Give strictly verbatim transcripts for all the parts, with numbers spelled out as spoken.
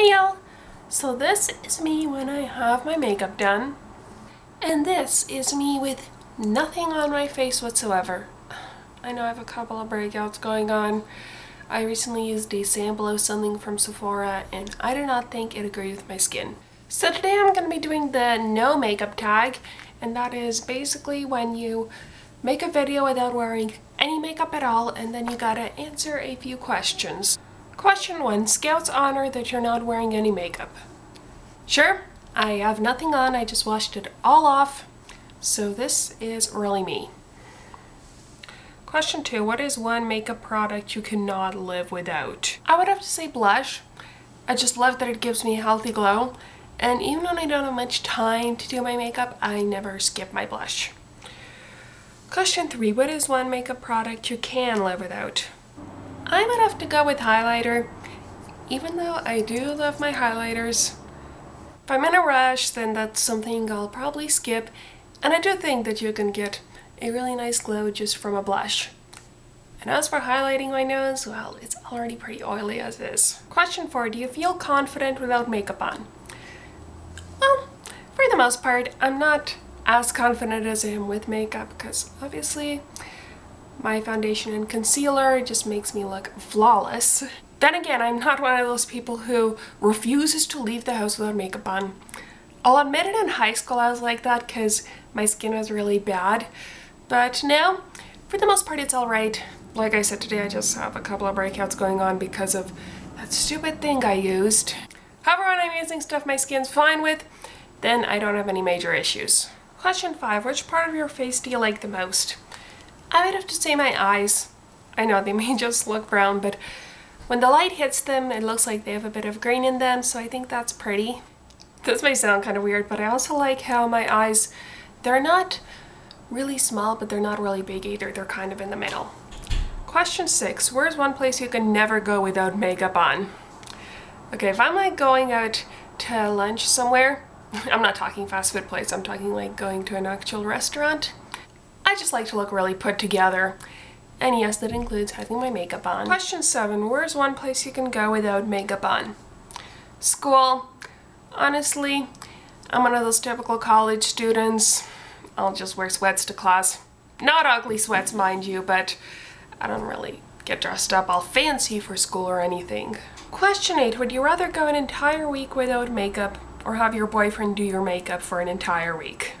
Hey y'all! So this is me when I have my makeup done, and this is me with nothing on my face whatsoever. I know I have a couple of breakouts going on. I recently used a sample of something from Sephora and I do not think it agreed with my skin. So today I'm going to be doing the no makeup tag, and that is basically when you make a video without wearing any makeup at all and then you gotta answer a few questions. Question one, scouts honor that you're not wearing any makeup. Sure, I have nothing on, I just washed it all off, so this is really me. Question two, what is one makeup product you cannot live without? I would have to say blush. I just love that it gives me a healthy glow, and even when I don't have much time to do my makeup, I never skip my blush. Question three, what is one makeup product you can live without? I might have to go with highlighter, even though I do love my highlighters. If I'm in a rush, then that's something I'll probably skip, and I do think that you can get a really nice glow just from a blush. And as for highlighting my nose, well, it's already pretty oily as is. Question four, do you feel confident without makeup on? Well, for the most part, I'm not as confident as I am with makeup, because obviously my foundation and concealer just makes me look flawless. Then again, I'm not one of those people who refuses to leave the house without makeup on. I'll admit it, in high school I was like that because my skin was really bad. But now, for the most part, it's alright. Like I said, today I just have a couple of breakouts going on because of that stupid thing I used. However, when I'm using stuff my skin's fine with, then I don't have any major issues. Question five, which part of your face do you like the most? I would have to say my eyes. I know they may just look brown, but when the light hits them, it looks like they have a bit of green in them, so I think that's pretty. This may sound kind of weird, but I also like how my eyes, they're not really small, but they're not really big either. They're kind of in the middle. Question six, where's one place you can never go without makeup on? Okay, if I'm like going out to lunch somewhere, I'm not talking fast food place, I'm talking like going to an actual restaurant. I just like to look really put together, and yes, that includes having my makeup on. Question seven, where's one place you can go without makeup on? School. Honestly, I'm one of those typical college students. I'll just wear sweats to class. Not ugly sweats, mind you, but I don't really get dressed up all fancy for school or anything. Question eight, would you rather go an entire week without makeup or have your boyfriend do your makeup for an entire week?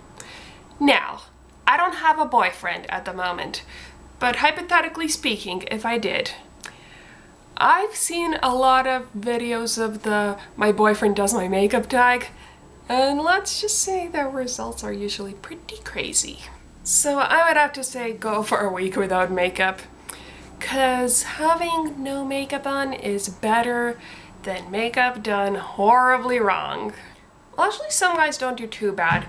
Now, I don't have a boyfriend at the moment, but hypothetically speaking, if I did, I've seen a lot of videos of the my boyfriend does my makeup tag, and let's just say the results are usually pretty crazy. So I would have to say go for a week without makeup, because having no makeup on is better than makeup done horribly wrong. Well, actually some guys don't do too bad.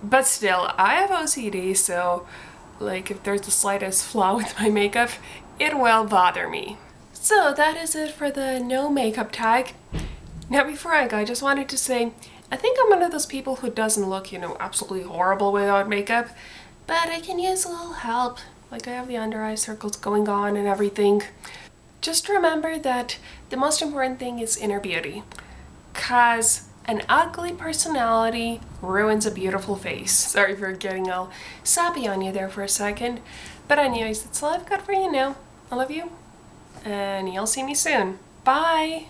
But still, I have O C D, so like if there's the slightest flaw with my makeup, it will bother me. So that is it for the no makeup tag. Now before I go, I just wanted to say, I think I'm one of those people who doesn't look, you know, absolutely horrible without makeup, but I can use a little help. Like I have the under eye circles going on and everything. Just remember that the most important thing is inner beauty, cause an ugly personality ruins a beautiful face. Sorry for getting all sappy on you there for a second. But anyways, that's all I've got for you now. I love you, and you'll see me soon. Bye!